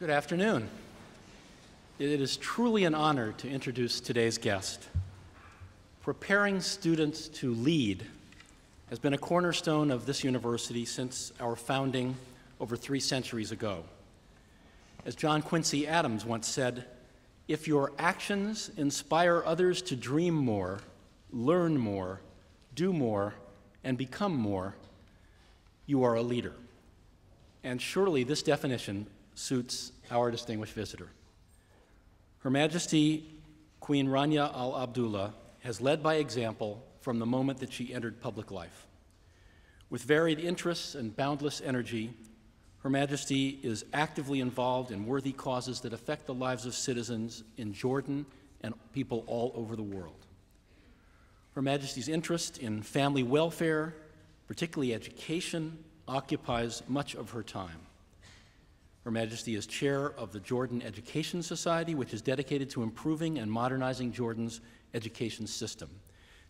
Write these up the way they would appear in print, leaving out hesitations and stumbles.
Good afternoon. It is truly an honor to introduce today's guest. Preparing students to lead has been a cornerstone of this university since our founding over 3 centuries ago. As John Quincy Adams once said, "If your actions inspire others to dream more, learn more, do more, and become more, you are a leader." And surely this definition suits our distinguished visitor. Her Majesty Queen Rania al-Abdullah has led by example from the moment that she entered public life. With varied interests and boundless energy, Her Majesty is actively involved in worthy causes that affect the lives of citizens in Jordan and people all over the world. Her Majesty's interest in family welfare, particularly education, occupies much of her time. Her Majesty is chair of the Jordan Education Society, which is dedicated to improving and modernizing Jordan's education system.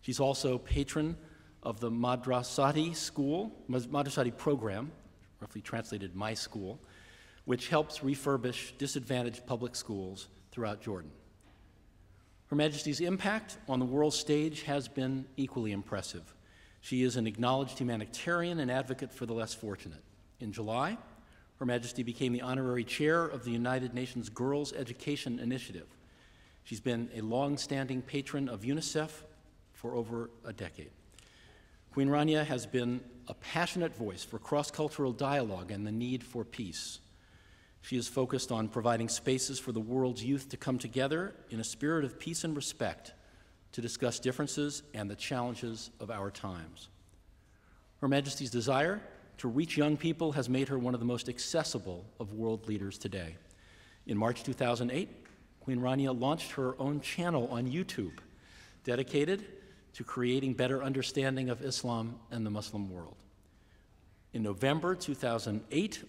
She's also patron of the Madrasati program, roughly translated My School, which helps refurbish disadvantaged public schools throughout Jordan. Her Majesty's impact on the world stage has been equally impressive. She is an acknowledged humanitarian and advocate for the less fortunate. In July, Her Majesty became the honorary chair of the United Nations Girls Education Initiative. She's been a long-standing patron of UNICEF for over a decade. Queen Rania has been a passionate voice for cross-cultural dialogue and the need for peace. She is focused on providing spaces for the world's youth to come together in a spirit of peace and respect to discuss differences and the challenges of our times. Her Majesty's desire to reach young people has made her one of the most accessible of world leaders today. In March 2008, Queen Rania launched her own channel on YouTube, dedicated to creating better understanding of Islam and the Muslim world. In November 2008,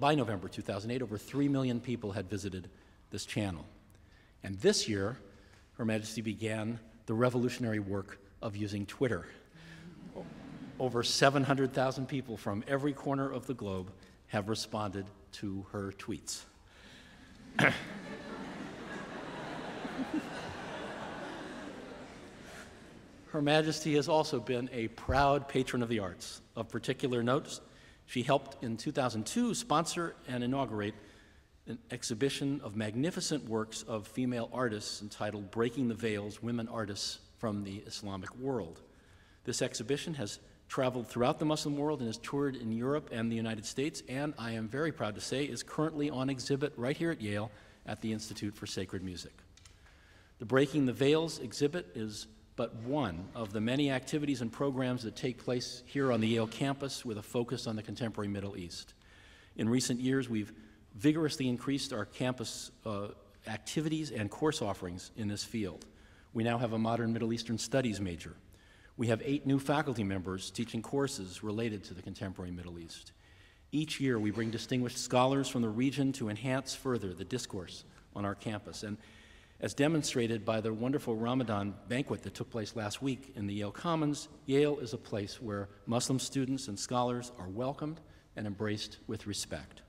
by November 2008, over 3 million people had visited this channel. And this year, Her Majesty began the revolutionary work of using Twitter. Over 700,000 people from every corner of the globe have responded to her tweets. Her Majesty has also been a proud patron of the arts. Of particular note, she helped in 2002 sponsor and inaugurate an exhibition of magnificent works of female artists entitled Breaking the Veils, Women Artists from the Islamic World. This exhibition has traveled throughout the Muslim world and has toured in Europe and the United States, and I am very proud to say is currently on exhibit right here at Yale at the Institute for Sacred Music. The Breaking the Veils exhibit is but one of the many activities and programs that take place here on the Yale campus with a focus on the contemporary Middle East. In recent years, we've vigorously increased our campus activities and course offerings in this field. We now have a modern Middle Eastern studies major. We have 8 new faculty members teaching courses related to the contemporary Middle East. Each year, we bring distinguished scholars from the region to enhance further the discourse on our campus. And as demonstrated by the wonderful Ramadan banquet that took place last week in the Yale Commons, Yale is a place where Muslim students and scholars are welcomed and embraced with respect.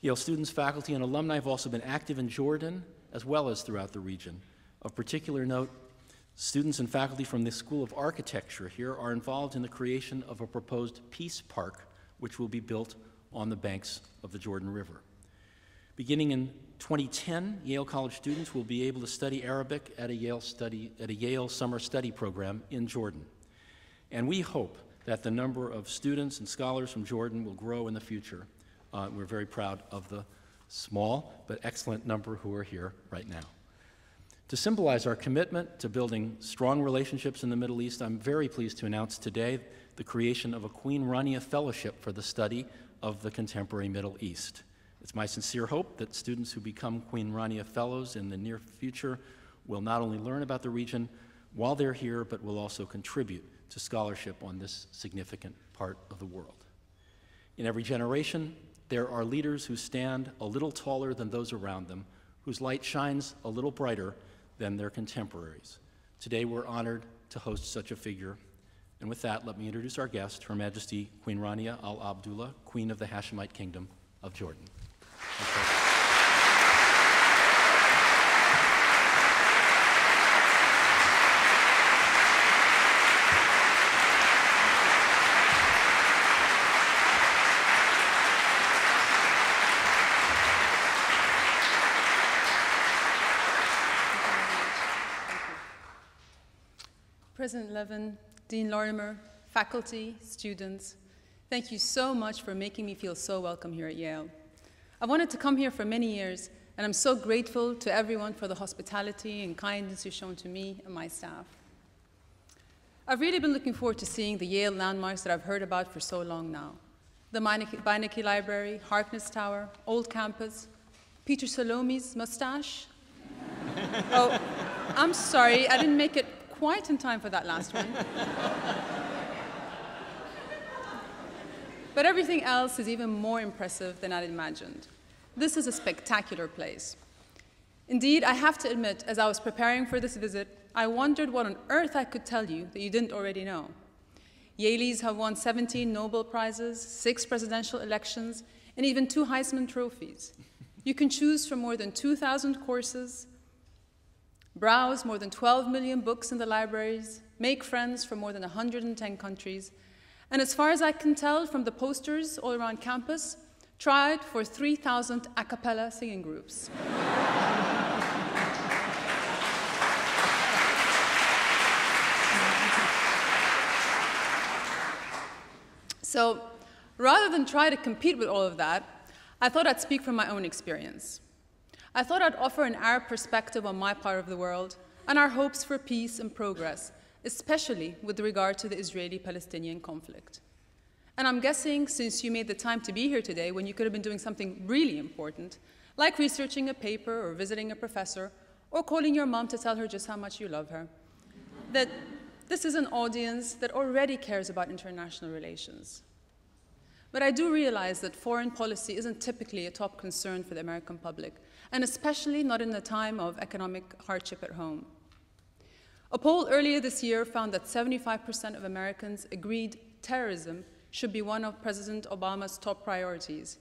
Yale students, faculty, and alumni have also been active in Jordan as well as throughout the region. Of particular note, students and faculty from the School of Architecture here are involved in the creation of a proposed peace park, which will be built on the banks of the Jordan River. Beginning in 2010, Yale College students will be able to study Arabic at a Yale summer study program in Jordan. And we hope that the number of students and scholars from Jordan will grow in the future. We're very proud of the small but excellent number who are here right now. To symbolize our commitment to building strong relationships in the Middle East, I'm very pleased to announce today the creation of a Queen Rania Fellowship for the study of the contemporary Middle East. It's my sincere hope that students who become Queen Rania Fellows in the near future will not only learn about the region while they're here, but will also contribute to scholarship on this significant part of the world. In every generation, there are leaders who stand a little taller than those around them, whose light shines a little brighter than their contemporaries. Today, we're honored to host such a figure. And with that, let me introduce our guest, Her Majesty Queen Rania al-Abdullah, Queen of the Hashemite Kingdom of Jordan. Okay. President Levin, Dean Lorimer, faculty, students, thank you so much for making me feel so welcome here at Yale. I wanted to come here for many years, and I'm so grateful to everyone for the hospitality and kindness you've shown to me and my staff. I've really been looking forward to seeing the Yale landmarks that I've heard about for so long now. The Beinecke Library, Harkness Tower, Old Campus, Peter Salome's mustache. Oh, I'm sorry, I didn't make it quite in time for that last one. But everything else is even more impressive than I'd imagined. This is a spectacular place. Indeed, I have to admit, as I was preparing for this visit, I wondered what on earth I could tell you that you didn't already know. Yalees have won 17 Nobel Prizes, 6 presidential elections, and even 2 Heisman trophies. You can choose from more than 2,000 courses, browse more than 12 million books in the libraries, make friends from more than 110 countries, and as far as I can tell from the posters all around campus, tried for 3,000 a cappella singing groups. So, rather than try to compete with all of that, I thought I'd speak from my own experience. I thought I'd offer an Arab perspective on my part of the world and our hopes for peace and progress, especially with regard to the Israeli-Palestinian conflict. And I'm guessing since you made the time to be here today when you could have been doing something really important, like researching a paper or visiting a professor or calling your mom to tell her just how much you love her, that this is an audience that already cares about international relations. But I do realize that foreign policy isn't typically a top concern for the American public, and especially not in a time of economic hardship at home. A poll earlier this year found that 75% of Americans agreed terrorism should be one of President Obama's top priorities,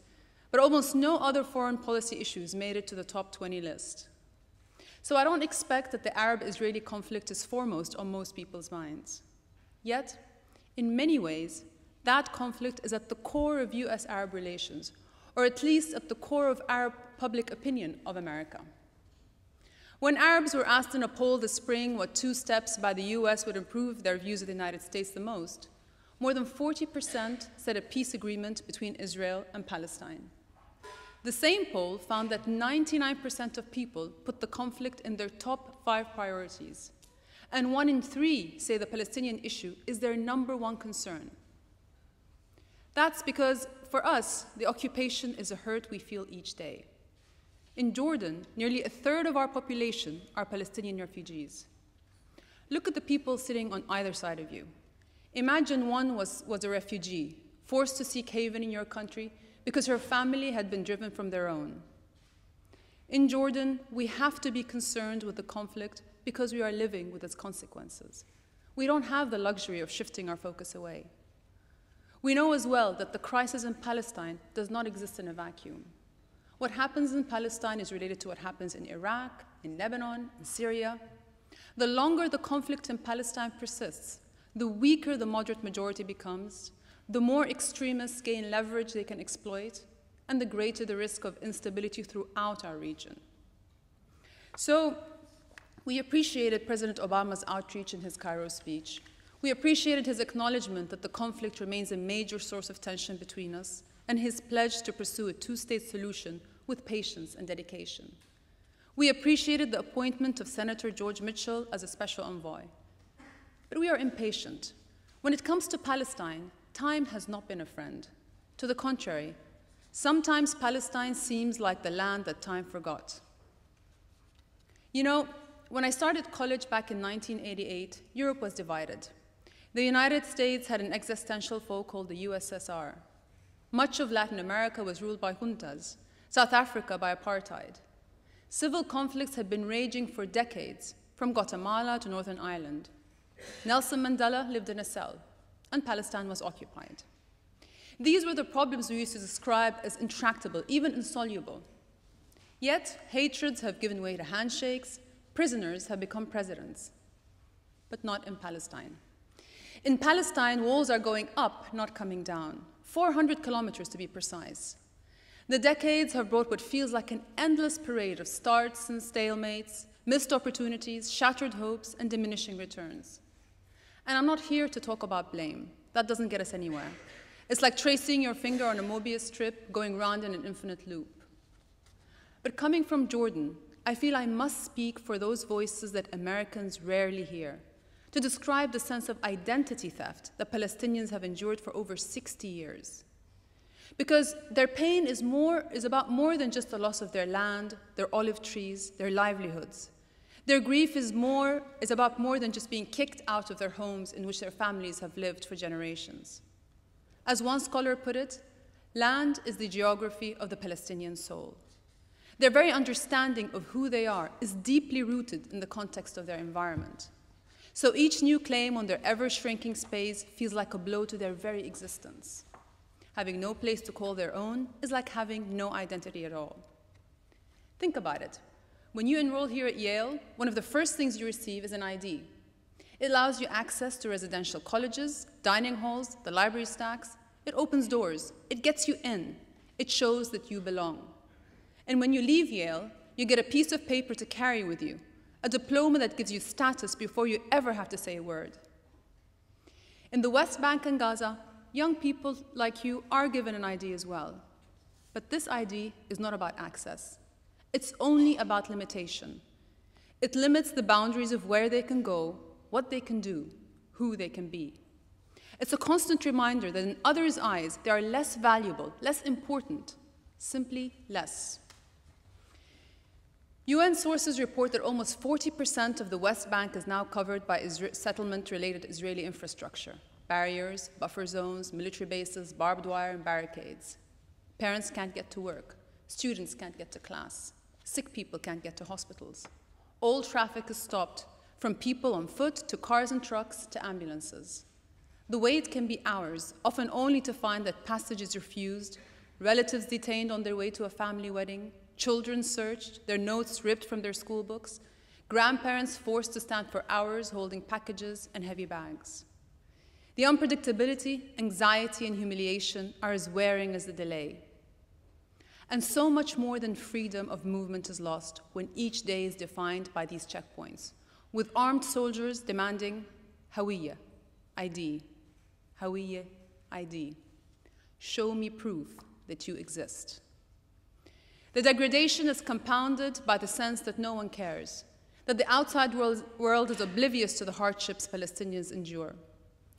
but almost no other foreign policy issues made it to the top 20 list. So I don't expect that the Arab-Israeli conflict is foremost on most people's minds. Yet, in many ways, that conflict is at the core of US-Arab relations, or at least at the core of Arab public opinion of America. When Arabs were asked in a poll this spring what 2 steps by the US would improve their views of the United States the most, more than 40% said a peace agreement between Israel and Palestine. The same poll found that 99% of people put the conflict in their top 5 priorities, and 1 in 3 say the Palestinian issue is their number 1 concern. That's because, for us, the occupation is a hurt we feel each day. In Jordan, nearly a third of our population are Palestinian refugees. Look at the people sitting on either side of you. Imagine one was a refugee, forced to seek haven in your country because her family had been driven from their own. In Jordan, we have to be concerned with the conflict because we are living with its consequences. We don't have the luxury of shifting our focus away. We know as well that the crisis in Palestine does not exist in a vacuum. What happens in Palestine is related to what happens in Iraq, in Lebanon, in Syria. The longer the conflict in Palestine persists, the weaker the moderate majority becomes, the more extremists gain leverage they can exploit, and the greater the risk of instability throughout our region. So, we appreciated President Obama's outreach in his Cairo speech. We appreciated his acknowledgement that the conflict remains a major source of tension between us and his pledge to pursue a 2-state solution with patience and dedication. We appreciated the appointment of Senator George Mitchell as a special envoy. But we are impatient. When it comes to Palestine, time has not been a friend. To the contrary, sometimes Palestine seems like the land that time forgot. You know, when I started college back in 1988, Europe was divided. The United States had an existential foe called the USSR. Much of Latin America was ruled by juntas, South Africa by apartheid. Civil conflicts had been raging for decades, from Guatemala to Northern Ireland. Nelson Mandela lived in a cell, and Palestine was occupied. These were the problems we used to describe as intractable, even insoluble. Yet, hatreds have given way to handshakes, prisoners have become presidents, but not in Palestine. In Palestine, walls are going up, not coming down, 400 kilometers to be precise. The decades have brought what feels like an endless parade of starts and stalemates, missed opportunities, shattered hopes, and diminishing returns. And I'm not here to talk about blame. That doesn't get us anywhere. It's like tracing your finger on a Mobius strip, going round in an infinite loop. But coming from Jordan, I feel I must speak for those voices that Americans rarely hear, to describe the sense of identity theft that Palestinians have endured for over 60 years. Because their pain is about more than just the loss of their land, their olive trees, their livelihoods. Their grief is about more than just being kicked out of their homes in which their families have lived for generations. As one scholar put it, land is the geography of the Palestinian soul. Their very understanding of who they are is deeply rooted in the context of their environment. So each new claim on their ever-shrinking space feels like a blow to their very existence. Having no place to call their own is like having no identity at all. Think about it. When you enroll here at Yale, one of the first things you receive is an ID. It allows you access to residential colleges, dining halls, the library stacks. It opens doors. It gets you in. It shows that you belong. And when you leave Yale, you get a piece of paper to carry with you, a diploma that gives you status before you ever have to say a word. In the West Bank and Gaza, young people like you are given an ID as well. But this ID is not about access. It's only about limitation. It limits the boundaries of where they can go, what they can do, who they can be. It's a constant reminder that in others' eyes, they are less valuable, less important, simply less. UN sources report that almost 40% of the West Bank is now covered by settlement-related Israeli infrastructure. Barriers, buffer zones, military bases, barbed wire, and barricades. Parents can't get to work. Students can't get to class. Sick people can't get to hospitals. All traffic is stopped, from people on foot to cars and trucks to ambulances. The wait can be hours, often only to find that passage is refused, relatives detained on their way to a family wedding, children searched, their notes ripped from their school books, grandparents forced to stand for hours holding packages and heavy bags. The unpredictability, anxiety, and humiliation are as wearing as the delay. And so much more than freedom of movement is lost when each day is defined by these checkpoints, with armed soldiers demanding Hawiyya, ID, Hawiyya, ID. Show me proof that you exist. The degradation is compounded by the sense that no one cares, that the outside world is oblivious to the hardships Palestinians endure,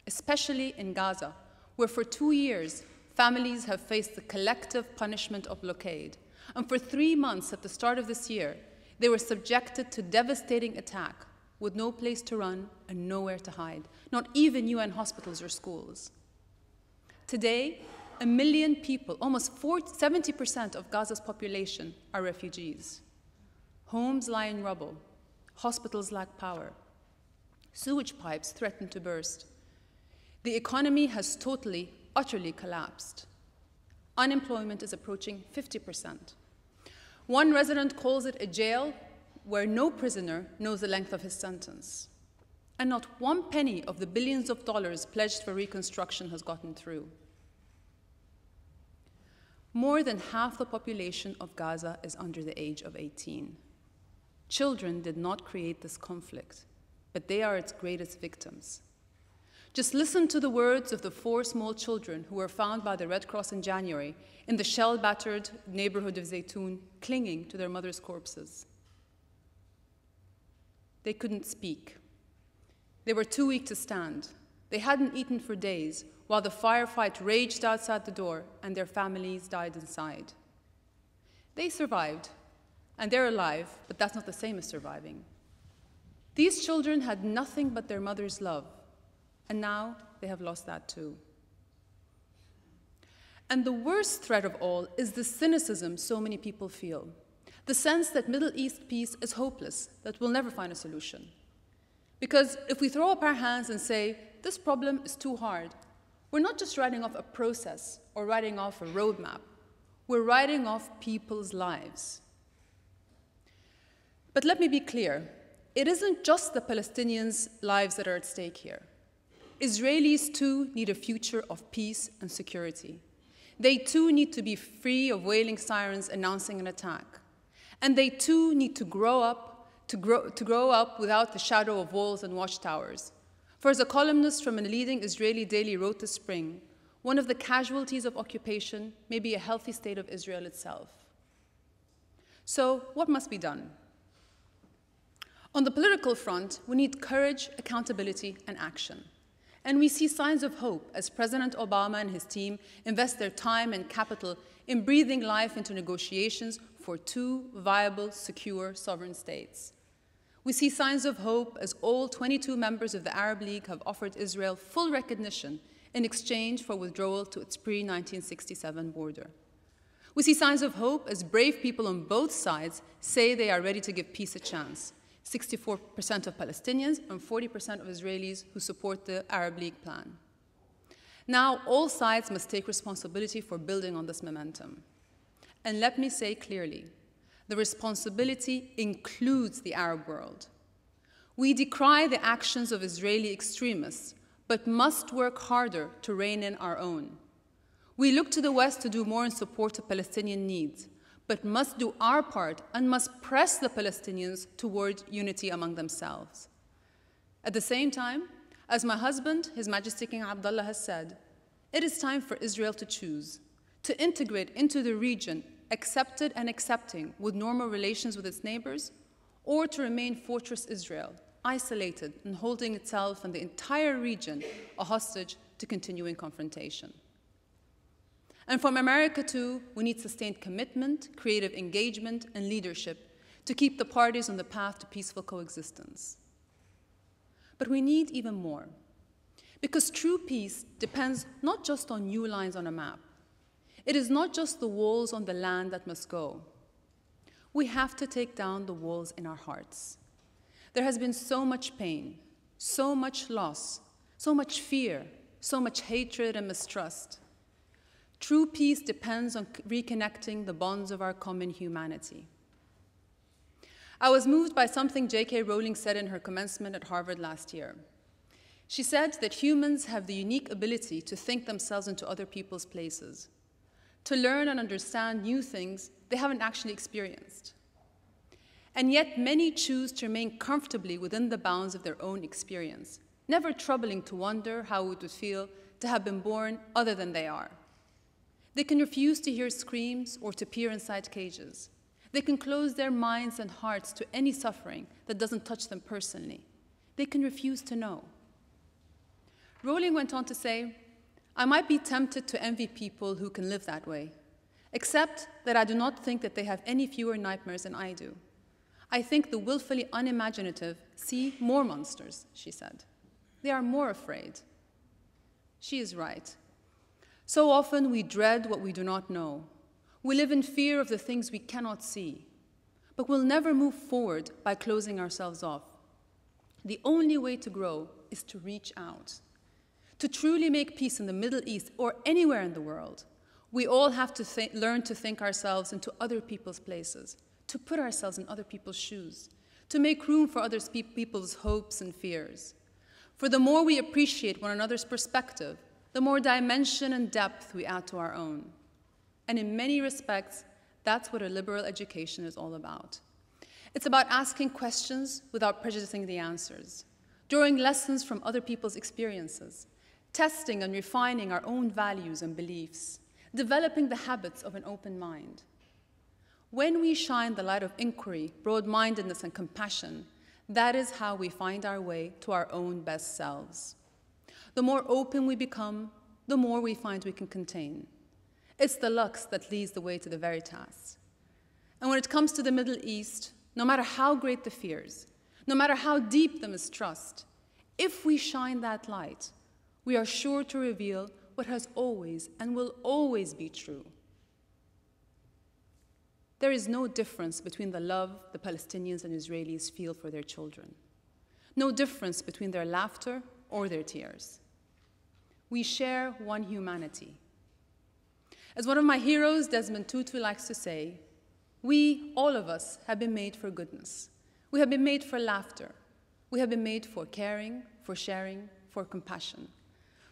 especially in Gaza, where for 2 years, families have faced the collective punishment of blockade. And for 3 months at the start of this year, they were subjected to devastating attack with no place to run and nowhere to hide, not even UN hospitals or schools. Today, 1 million people, almost 70% of Gaza's population, are refugees. Homes lie in rubble. Hospitals lack power. Sewage pipes threaten to burst. The economy has totally, utterly collapsed. Unemployment is approaching 50%. One resident calls it a jail where no prisoner knows the length of his sentence. And not one penny of the billions of dollars pledged for reconstruction has gotten through. More than half the population of Gaza is under the age of 18. Children did not create this conflict, but they are its greatest victims. Just listen to the words of the 4 small children who were found by the Red Cross in January in the shell-battered neighborhood of Zeytoun, clinging to their mother's corpses. They couldn't speak. They were too weak to stand. They hadn't eaten for days, while the firefight raged outside the door and their families died inside. They survived, and they're alive, but that's not the same as surviving. These children had nothing but their mother's love, and now they have lost that too. And the worst threat of all is the cynicism so many people feel, the sense that Middle East peace is hopeless, that we'll never find a solution. Because if we throw up our hands and say, this problem is too hard, We're not just writing off a process or writing off a roadmap. We're writing off people's lives. But let me be clear. It isn't just the Palestinians' lives that are at stake here. Israelis, too, need a future of peace and security. They, too, need to be free of wailing sirens announcing an attack. And they, too, need to grow up without the shadow of walls and watchtowers. For as a columnist from a leading Israeli daily wrote this spring, one of the casualties of occupation may be a healthy state of Israel itself. So, what must be done? On the political front, we need courage, accountability, and action. And we see signs of hope as President Obama and his team invest their time and capital in breathing life into negotiations for two viable, secure sovereign states. We see signs of hope as all 22 members of the Arab League have offered Israel full recognition in exchange for withdrawal to its pre-1967 border. We see signs of hope as brave people on both sides say they are ready to give peace a chance. 64% of Palestinians and 40% of Israelis who support the Arab League plan. Now, all sides must take responsibility for building on this momentum. And let me say clearly, the responsibility includes the Arab world. We decry the actions of Israeli extremists, but must work harder to rein in our own. We look to the West to do more in support of Palestinian needs, but must do our part and must press the Palestinians toward unity among themselves. At the same time, as my husband, His Majesty King Abdullah, has said, it is time for Israel to choose, to integrate into the region, accepted and accepting with normal relations with its neighbors, or to remain Fortress Israel, isolated and holding itself and the entire region a hostage to continuing confrontation. And from America, too, we need sustained commitment, creative engagement, and leadership to keep the parties on the path to peaceful coexistence. But we need even more, because true peace depends not just on new lines on a map. It is not just the walls on the land that must go. We have to take down the walls in our hearts. There has been so much pain, so much loss, so much fear, so much hatred and mistrust. True peace depends on reconnecting the bonds of our common humanity. I was moved by something J.K. Rowling said in her commencement at Harvard last year. She said that humans have the unique ability to think themselves into other people's places, to learn and understand new things they haven't actually experienced. And yet many choose to remain comfortably within the bounds of their own experience, never troubling to wonder how it would feel to have been born other than they are. They can refuse to hear screams or to peer inside cages. They can close their minds and hearts to any suffering that doesn't touch them personally. They can refuse to know. Rowling went on to say, I might be tempted to envy people who can live that way, except that I do not think that they have any fewer nightmares than I do. I think the willfully unimaginative see more monsters, she said. They are more afraid. She is right. So often we dread what we do not know. We live in fear of the things we cannot see. But we'll never move forward by closing ourselves off. The only way to grow is to reach out. To truly make peace in the Middle East or anywhere in the world, we all have to learn to think ourselves into other people's places, to put ourselves in other people's shoes, to make room for other people's hopes and fears. For the more we appreciate one another's perspective, the more dimension and depth we add to our own. And in many respects, that's what a liberal education is all about. It's about asking questions without prejudicing the answers, drawing lessons from other people's experiences, testing and refining our own values and beliefs, developing the habits of an open mind. When we shine the light of inquiry, broad-mindedness, and compassion, that is how we find our way to our own best selves. The more open we become, the more we find we can contain. It's the lux that leads the way to the veritas. And when it comes to the Middle East, no matter how great the fears, no matter how deep the mistrust, if we shine that light, we are sure to reveal what has always and will always be true. There is no difference between the love the Palestinians and Israelis feel for their children. No difference between their laughter or their tears. We share one humanity. As one of my heroes, Desmond Tutu, likes to say, we, all of us, have been made for goodness. We have been made for laughter. We have been made for caring, for sharing, for compassion.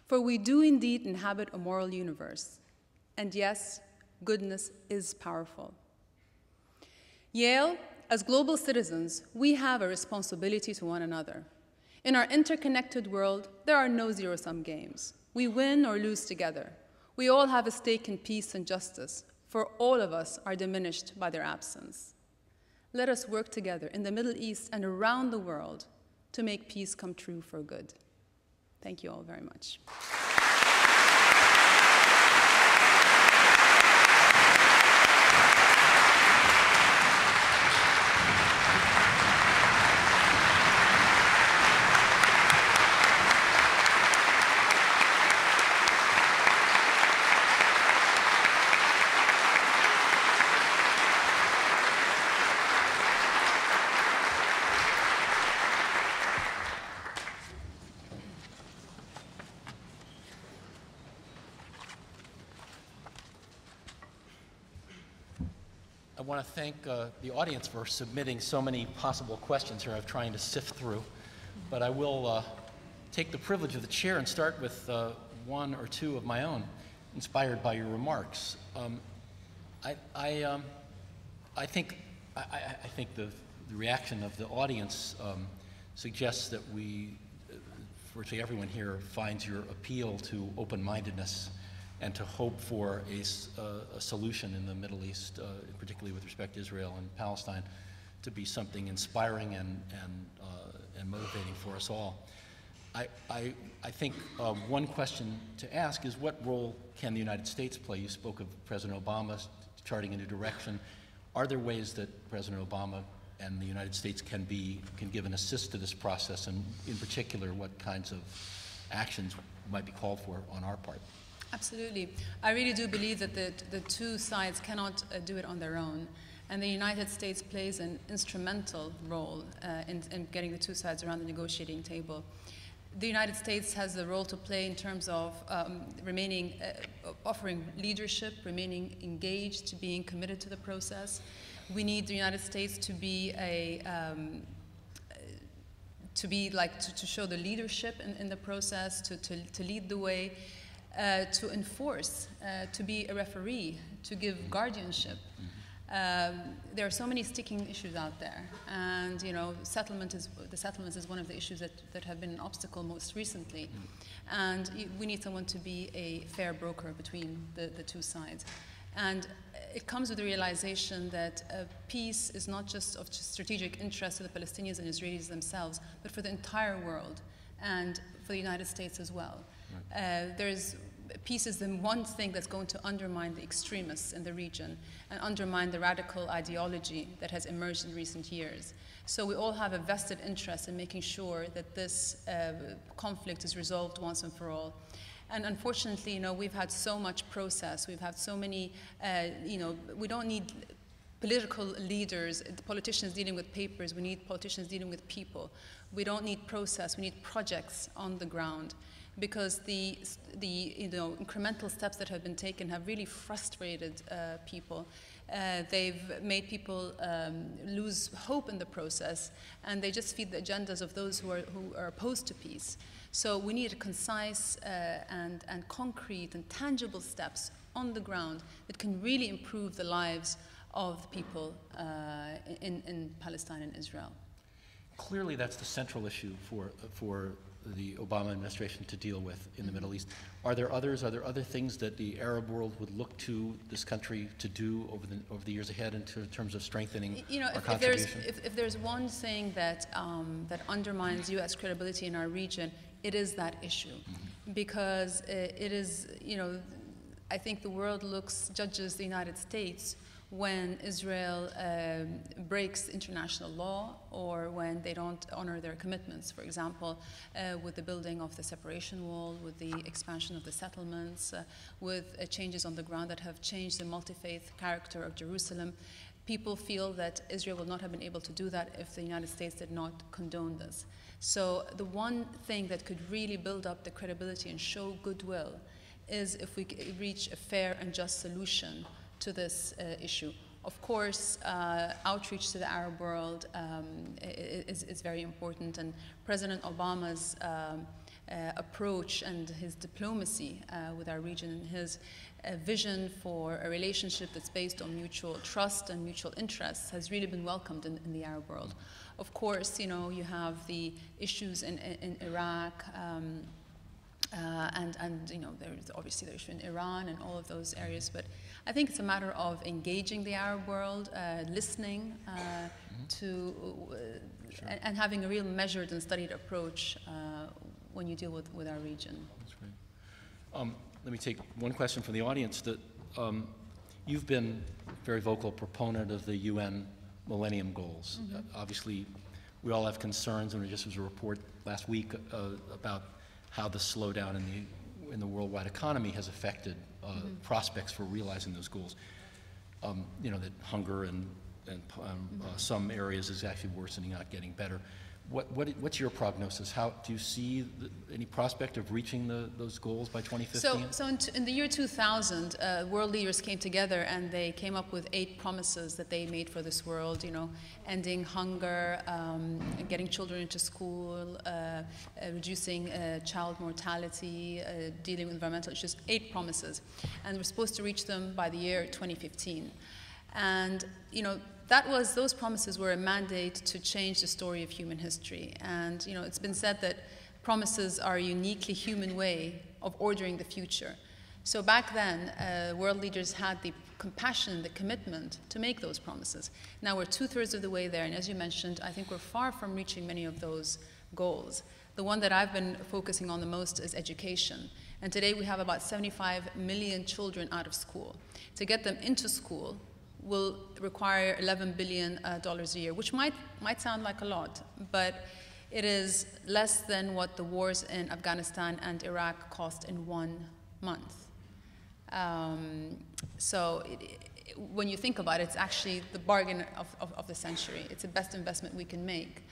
For we do indeed inhabit a moral universe. And yes, goodness is powerful. Yale, as global citizens, we have a responsibility to one another. In our interconnected world, there are no zero-sum games. We win or lose together. We all have a stake in peace and justice, for all of us are diminished by their absence. Let us work together in the Middle East and around the world to make peace come true for good. Thank you all very much. I want to thank the audience for submitting so many possible questions here. I'm trying to sift through, but I will take the privilege of the chair and start with one or two of my own, inspired by your remarks. I think the reaction of the audience suggests that we, virtually everyone here, finds your appeal to open-mindedness and to hope for a solution in the Middle East, particularly with respect to Israel and Palestine, to be something inspiring and motivating for us all. I think one question to ask is, what role can the United States play? You spoke of President Obama charting a new direction. Are there ways that President Obama and the United States can give an assist to this process, and in particular, what kinds of actions might be called for on our part? Absolutely. I really do believe that the two sides cannot do it on their own, and the United States plays an instrumental role in getting the two sides around the negotiating table. The United States has a role to play in terms of offering leadership, remaining engaged, being committed to the process. We need the United States to be a to show the leadership in the process, to lead the way. To enforce, to be a referee, to give guardianship. There are so many sticking issues out there, and you know, the settlement is one of the issues that have been an obstacle most recently, and we need someone to be a fair broker between the two sides. And it comes with the realization that peace is not just of strategic interest to the Palestinians and Israelis themselves, but for the entire world, and for the United States as well. Peace is the one thing that's going to undermine the extremists in the region and undermine the radical ideology that has emerged in recent years. So we all have a vested interest in making sure that this conflict is resolved once and for all. And unfortunately, you know, we've had so much process. We've had so many, you know, we don't need political leaders, politicians dealing with papers. We need politicians dealing with people. We don't need process. We need projects on the ground, because the you know, incremental steps that have been taken have really frustrated people. They've made people lose hope in the process, and they just feed the agendas of those who are opposed to peace. So we need concise and concrete and tangible steps on the ground that can really improve the lives of the people in Palestine and Israel. Clearly, that's the central issue for the Obama administration to deal with in the Middle East. Are there other things that the Arab world would look to this country to do over the years ahead in terms of strengthening, you know, our contribution? If there's one thing that undermines U.S. credibility in our region, it is that issue, because it is, you know, I think the world judges the United States when Israel breaks international law, or when they don't honor their commitments, for example, with the building of the separation wall, with the expansion of the settlements, with changes on the ground that have changed the multi-faith character of Jerusalem. people feel that Israel would not have been able to do that if the United States did not condone this. So the one thing that could really build up the credibility and show goodwill is if we reach a fair and just solution to this issue. Of course, outreach to the Arab world is very important, and President Obama's approach and his diplomacy with our region and his vision for a relationship that's based on mutual trust and mutual interests has really been welcomed in the Arab world. Of course, you know, you have the issues in Iraq, and you know, there's obviously the issue in Iran and all of those areas, but I think it's a matter of engaging the Arab world, listening sure. and having a real measured and studied approach when you deal with our region. That's great. Let me take one question from the audience. That you've been a very vocal proponent of the UN Millennium Goals. Mm-hmm. Obviously, we all have concerns, and there just was a report last week about how the slowdown in the worldwide economy has affected mm-hmm. prospects for realizing those goals. You know, that hunger and some areas is actually worsening, not getting better. What's your prognosis? How do you see any prospect of reaching those goals by 2015? So in the year 2000, world leaders came together and they came up with 8 promises that they made for this world. You know, ending hunger, getting children into school, reducing child mortality, dealing with environmental issues. 8 promises, and we're supposed to reach them by the year 2015. And you know, those promises were a mandate to change the story of human history. And you know, it's been said that promises are a uniquely human way of ordering the future. So back then, world leaders had the compassion, the commitment to make those promises. Now we're 2/3 of the way there, and as you mentioned, I think we're far from reaching many of those goals. The one that I've been focusing on the most is education. And today we have about 75 million children out of school. To get them into school will require $11 billion a year, which might sound like a lot, but it is less than what the wars in Afghanistan and Iraq cost in 1 month. So when you think about it, it's actually the bargain of the century. It's the best investment we can make.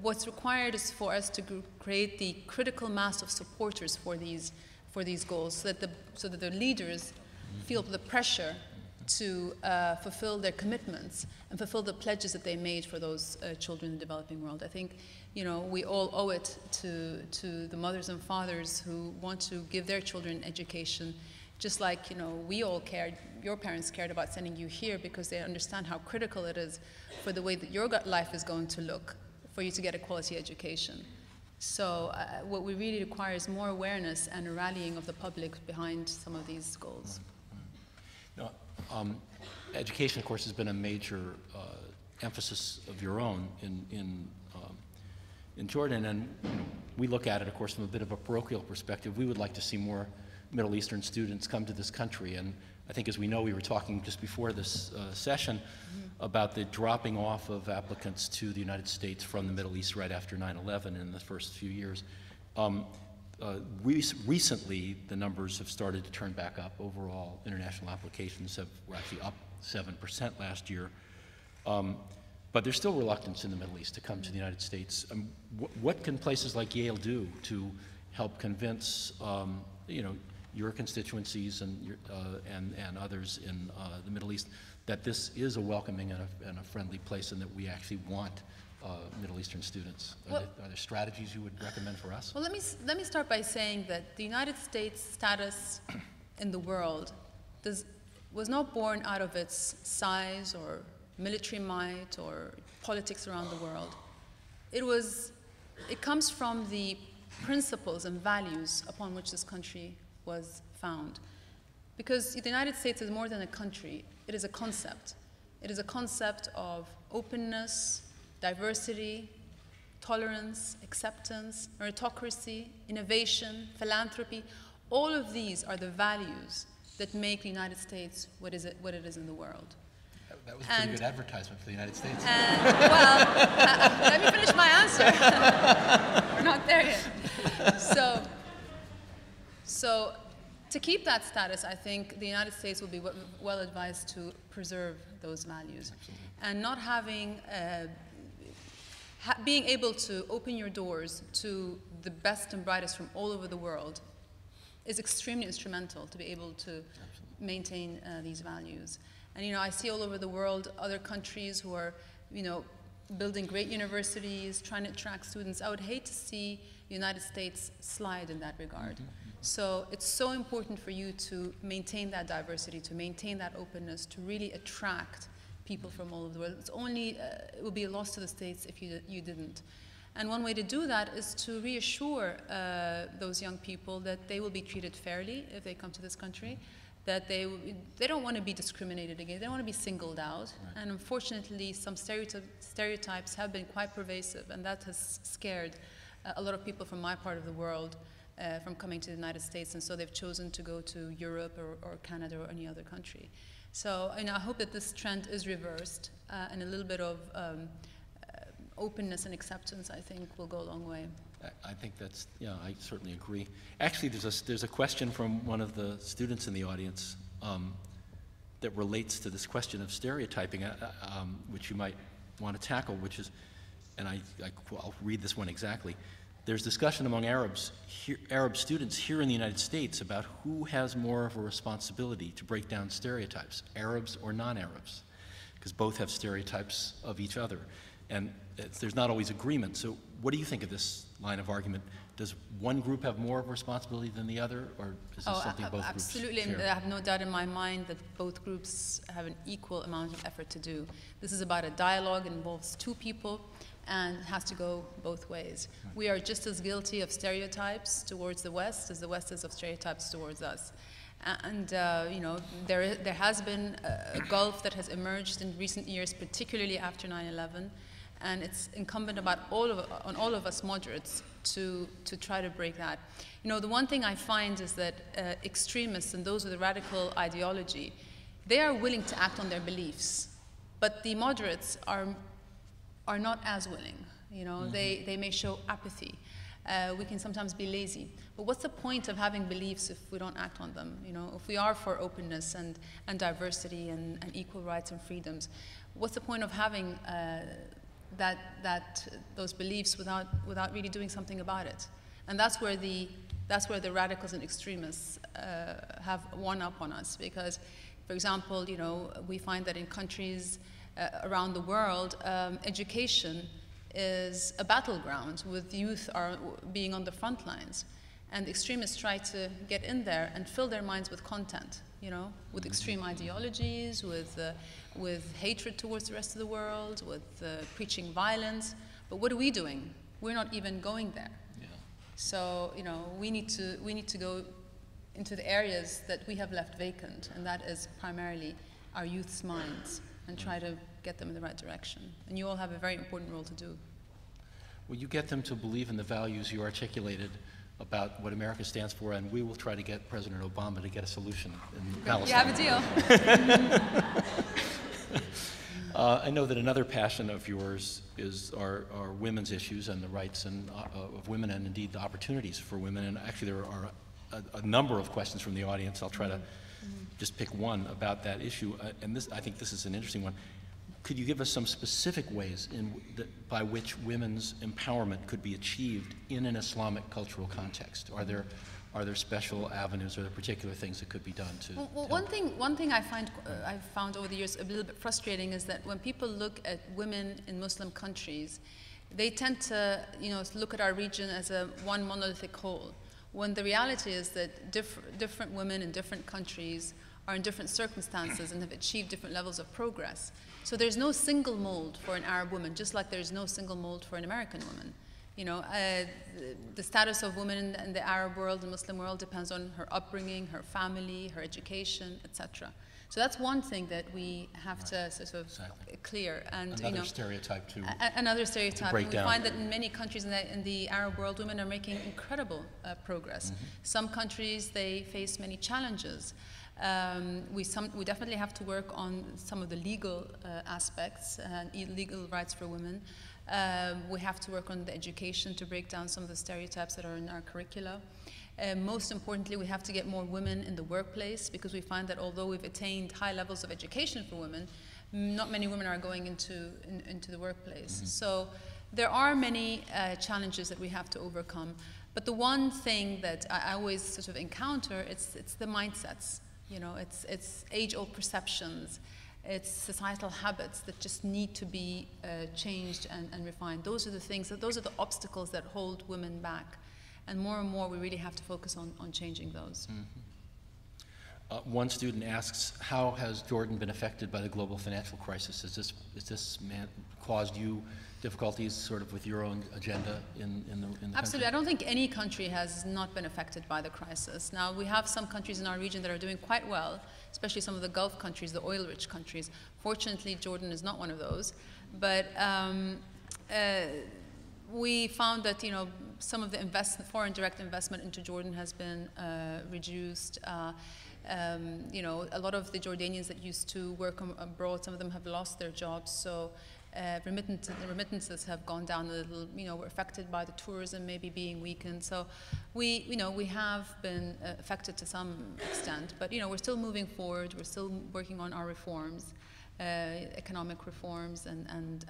What's required is for us to create the critical mass of supporters for these goals, so that the leaders feel the pressure to fulfill their commitments and fulfill the pledges that they made for those children in the developing world. I think, you know, we all owe it to the mothers and fathers who want to give their children education, just like, you know, we all cared, your parents cared about sending you here because they understand how critical it is for the way that your life is going to look for you to get a quality education. So what we really require is more awareness and a rallying of the public behind some of these goals. No. Education, of course, has been a major emphasis of your own in Jordan, and you know, we look at it, of course, from a bit of a parochial perspective. We would like to see more Middle Eastern students come to this country, and I think, as we know, we were talking just before this session about the dropping off of applicants to the United States from the Middle East right after 9/11 in the first few years. Recently, the numbers have started to turn back up. Overall, international applications were actually up 7% last year. But there's still reluctance in the Middle East to come to the United States. What can places like Yale do to help convince you know, your constituencies and others in the Middle East that this is a welcoming and a friendly place, and that we actually want Middle Eastern students? Are there strategies you would recommend for us? Well, let me start by saying that the United States' status in the world was not born out of its size or military might or politics around the world. It comes from the principles and values upon which this country was found. Because the United States is more than a country, it is a concept. It is a concept of openness, diversity, tolerance, acceptance, meritocracy, innovation, philanthropy. All of these are the values that make the United States what it is in the world. That was a pretty good advertisement for the United States. And, well, let me finish my answer. We're not there yet. So to keep that status, I think the United States would be well advised to preserve those values. Absolutely. And not having, being able to open your doors to the best and brightest from all over the world is extremely instrumental to be able to maintain these values. And, you know, I see all over the world other countries who are, you know, building great universities, trying to attract students. I would hate to see the United States slide in that regard. So it's so important for you to maintain that diversity, to maintain that openness, to really attract people from all over the world. It's only, it would be a loss to the States if you didn't. And one way to do that is to reassure those young people that they will be treated fairly if they come to this country, that they don't want to be discriminated against, they don't want to be singled out. Right. And unfortunately, some stereotypes have been quite pervasive, and that has scared a lot of people from my part of the world from coming to the United States, and so they've chosen to go to Europe or Canada or any other country. So, you know, I hope that this trend is reversed, and a little bit of openness and acceptance, I think, will go a long way. I think that's, yeah, I certainly agree. Actually, there's a question from one of the students in the audience that relates to this question of stereotyping, which you might want to tackle, which is, and I'll read this one exactly. There's discussion among Arabs, Arab students here in the United States about who has more of a responsibility to break down stereotypes, Arabs or non-Arabs, because both have stereotypes of each other. And there's not always agreement. So what do you think of this line of argument? Does one group have more of a responsibility than the other, or is this something both absolutely groups share? I have no doubt in my mind that both groups have an equal amount of effort to do. This is about a dialogue, involves two people, and has to go both ways. Right. We are just as guilty of stereotypes towards the West as the West is of stereotypes towards us. And, you know, there has been a gulf that has emerged in recent years, particularly after 9/11, and it's incumbent on all of us moderates to try to break that. You know, the one thing I find is that extremists and those with a radical ideology, they are willing to act on their beliefs, but the moderates are not as willing. You know, they may show apathy. We can sometimes be lazy. But what's the point of having beliefs if we don't act on them? You know, if we are for openness and diversity and equal rights and freedoms, what's the point of having those beliefs without really doing something about it? And that's where the radicals and extremists have won up on us, because, for example, you know, we find that in countries around the world, education is a battleground, with youth being on the front lines, and extremists try to get in there and fill their minds with content, you know, with extreme ideologies, with hatred towards the rest of the world, with preaching violence. But what are we doing? We're not even going there. Yeah. So, you know, we need to go into the areas that we have left vacant, and that is primarily our youth's minds, and try to get them in the right direction. And you all have a very important role to do. Well, you get them to believe in the values you articulated about what America stands for, and we will try to get President Obama to get a solution in Palestine. You have a deal. I know that another passion of yours are women's issues and the rights of women, and indeed the opportunities for women. And actually there are a number of questions from the audience. I'll try to just pick one about that issue, and this, I think this is an interesting one. Could you give us some specific ways by which women's empowerment could be achieved in an Islamic cultural context? Are there special avenues, or are there particular things that could be done to? Well, one thing I've found over the years a little bit frustrating is that when people look at women in Muslim countries, they tend to, you know, look at our region as a one monolithic whole, when the reality is that different women in different countries are in different circumstances and have achieved different levels of progress. So there's no single mold for an Arab woman, just like there's no single mold for an American woman. You know, the status of women in the Arab world and Muslim world depends on her upbringing, her family, her education, etc. So that's one thing that we have to sort of clear. And another, you know, stereotype too. Another stereotype. We find that in many countries in the Arab world, women are making incredible progress. Some countries, they face many challenges. We definitely have to work on some of the legal aspects and legal rights for women. We have to work on the education to break down some of the stereotypes that are in our curricula. Most importantly, we have to get more women in the workplace, because we find that although we've attained high levels of education for women, not many women are going into the workplace. Mm-hmm. So there are many challenges that we have to overcome. But the one thing that I always sort of encounter, it's the mindsets. You know, it's age-old perceptions. It's societal habits that just need to be changed and refined. Those are the things, those are the obstacles that hold women back. And more we really have to focus on changing those. Mm-hmm. One student asks, how has Jordan been affected by the global financial crisis? Has this caused you difficulties sort of with your own agenda in the Absolutely. Country? I don't think any country has not been affected by the crisis. Now, we have some countries in our region that are doing quite well, especially some of the Gulf countries, the oil-rich countries. Fortunately, Jordan is not one of those. But we found that, you know, some of the foreign direct investment into Jordan has been reduced. You know, a lot of the Jordanians that used to work abroad, some of them have lost their jobs, so remittances have gone down a little. You know, we're affected by the tourism maybe being weakened. So we, you know, we have been affected to some extent, but, you know, we're still moving forward. We're still working on our reforms, economic reforms and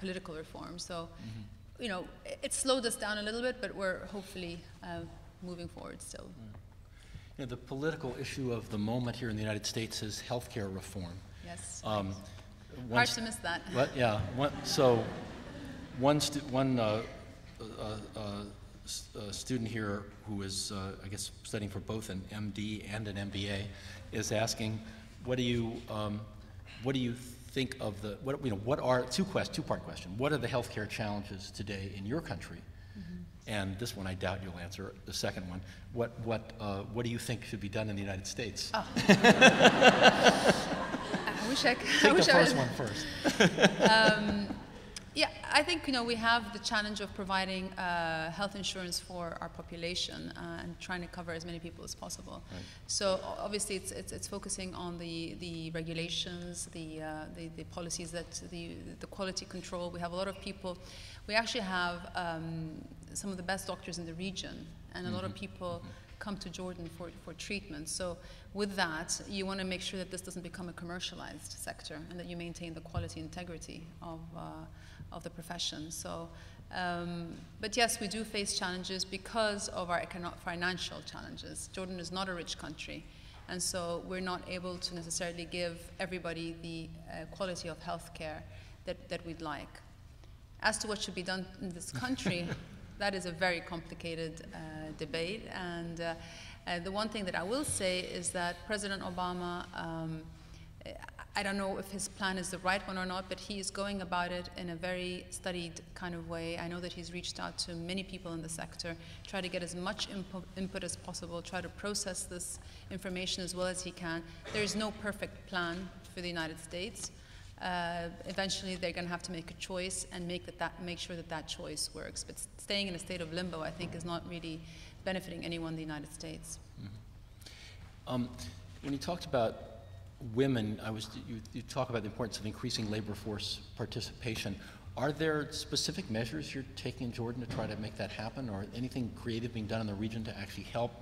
political reforms. So, mm-hmm. you know, it slowed us down a little bit, but we're hopefully moving forward still. Mm. You know, the political issue of the moment here in the United States is healthcare reform. Yes. Hard to miss that. Yeah. So one student here who is, I guess, studying for both an MD and an MBA, is asking, what do you think of the two-part question? What are the healthcare challenges today in your country? And this one, I doubt you'll answer. The second one, what do you think should be done in the United States? Oh. I wish I could. Take the first one first. Yeah, I think, you know, we have the challenge of providing health insurance for our population and trying to cover as many people as possible. Right. So obviously, it's focusing on the regulations, the policies, that the quality control. We have a lot of people. We actually have some of the best doctors in the region, and a lot of people come to Jordan for treatment. So with that, you want to make sure that this doesn't become a commercialized sector, and that you maintain the quality integrity of the profession. So, but yes, we do face challenges because of our financial challenges. Jordan is not a rich country, and so we're not able to necessarily give everybody the quality of healthcare that we'd like. As to what should be done in this country, that is a very complicated debate. And the one thing that I will say is that President Obama, I don't know if his plan is the right one or not, but he is going about it in a very studied kind of way. I know that he's reached out to many people in the sector, try to get as much input as possible, try to process this information as well as he can. There is no perfect plan for the United States. Eventually, they're going to have to make a choice and make sure that choice works. But staying in a state of limbo, I think, is not really benefiting anyone in the United States. Mm-hmm. When you talked about women, you talk about the importance of increasing labor force participation. Are there specific measures you're taking in Jordan to try to make that happen, or anything creative being done in the region to actually help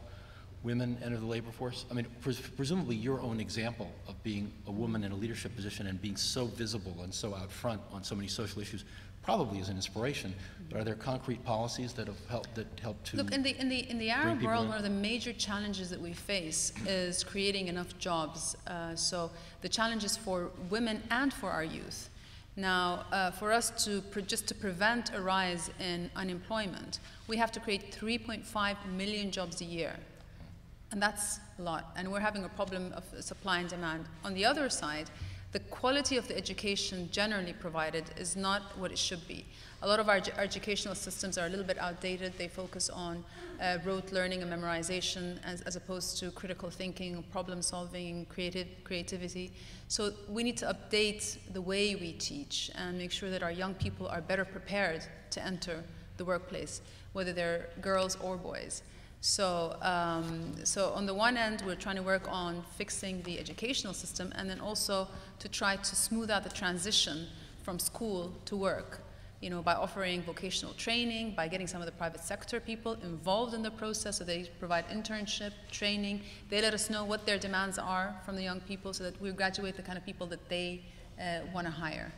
women enter the labor force? I mean, presumably your own example of being a woman in a leadership position and being so visible and so out front on so many social issues probably is an inspiration. But are there concrete policies that have helped to look in the Arab world? One of the major challenges that we face is creating enough jobs. So the challenge is for women and for our youth. Now, for us just to prevent a rise in unemployment, we have to create 3.5 million jobs a year. And that's a lot, and we're having a problem of supply and demand. On the other side, the quality of the education generally provided is not what it should be. A lot of our educational systems are a little bit outdated. They focus on rote learning and memorization as opposed to critical thinking, problem solving, creativity. So we need to update the way we teach and make sure that our young people are better prepared to enter the workplace, whether they're girls or boys. So, so on the one end, we're trying to work on fixing the educational system, and then also to try to smooth out the transition from school to work. you know, by offering vocational training, by getting some of the private sector people involved in the process, so they provide internship, training. They let us know what their demands are from the young people so that we graduate the kind of people that they want to hire.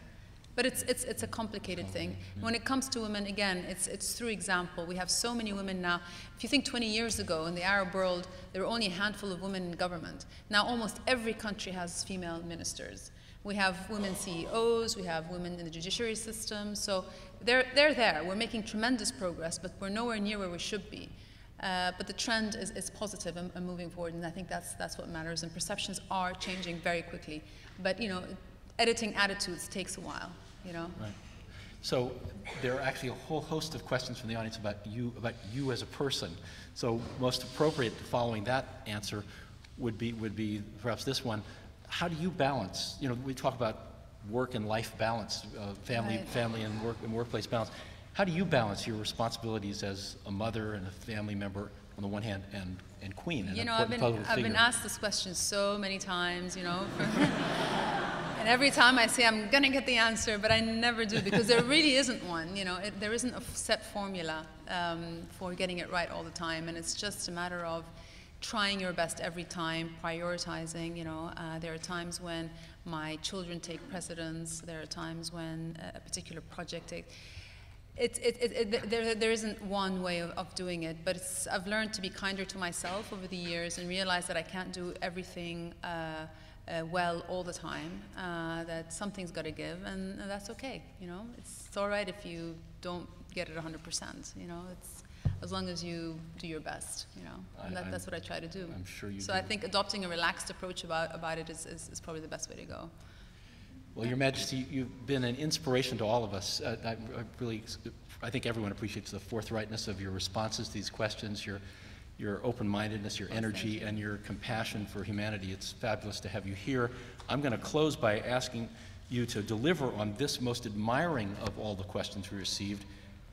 But it's a complicated thing. When it comes to women, again, it's through example. We have so many women now. If you think 20 years ago in the Arab world, there were only a handful of women in government. Now almost every country has female ministers. We have women CEOs, we have women in the judiciary system. So they're there. We're making tremendous progress, but we're nowhere near where we should be. But the trend is positive and moving forward, and I think that's what matters. And perceptions are changing very quickly. But, you know, editing attitudes takes a while, you know? Right. So there are actually a whole host of questions from the audience about you as a person. So most appropriate following that answer would be perhaps this one. How do you balance, you know, we talk about work and life balance, family and work and workplace balance. How do you balance your responsibilities as a mother and a family member on the one hand and queen? And you know, I've been asked this question so many times, you know. And every time I say I'm going to get the answer, but I never do, because there really isn't one, you know. There isn't a set formula for getting it right all the time. And it's just a matter of trying your best every time, prioritizing, you know. There are times when my children take precedence. There are times when a particular project takes. There isn't one way of doing it, but I've learned to be kinder to myself over the years and realize that I can't do everything well all the time, that something's got to give, and that's okay, you know. It's all right if you don't get it 100%, you know. It's, as long as you do your best, you know, and that's what I try to do. I'm sure you do. So I think adopting a relaxed approach about it is probably the best way to go. Well, Your Majesty, you've been an inspiration to all of us. I think everyone appreciates the forthrightness of your responses to these questions, your open-mindedness, your energy, and your compassion for humanity. It's fabulous to have you here. I'm going to close by asking you to deliver on this most admiring of all the questions we received.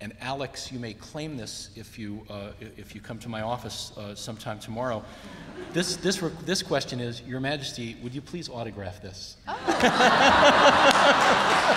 And Alex, you may claim this if you come to my office sometime tomorrow. This question is, Your Majesty, would you please autograph this? Oh.